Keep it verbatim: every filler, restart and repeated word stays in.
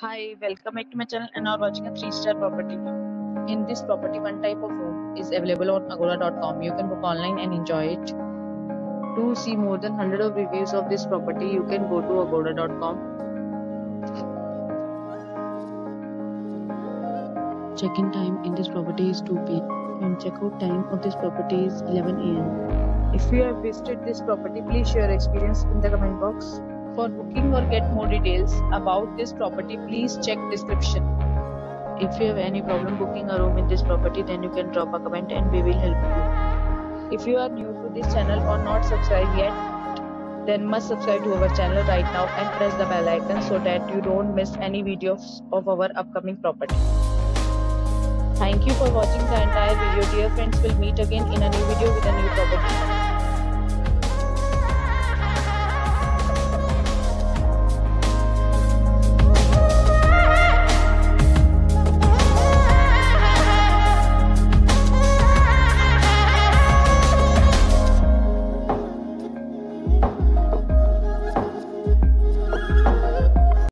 Hi, welcome back to my channel, and now watching a three star property. In this property, one type of home is available on Agoda dot com. You can book online and enjoy it. To see more than one hundred of reviews of this property, you can go to Agoda dot com. Check-in time in this property is two p m and check-out time of this property is eleven a m If you have visited this property, please share your experience in the comment box. For booking or get more details about this property, please check description. If you have any problem booking a room in this property, then you can drop a comment and we will help you. If you are new to this channel or not subscribed yet, then must subscribe to our channel right now and press the bell icon so that you don't miss any videos of our upcoming property. Thank you for watching the entire video. Dear friends, we'll meet again in a new video with a new property.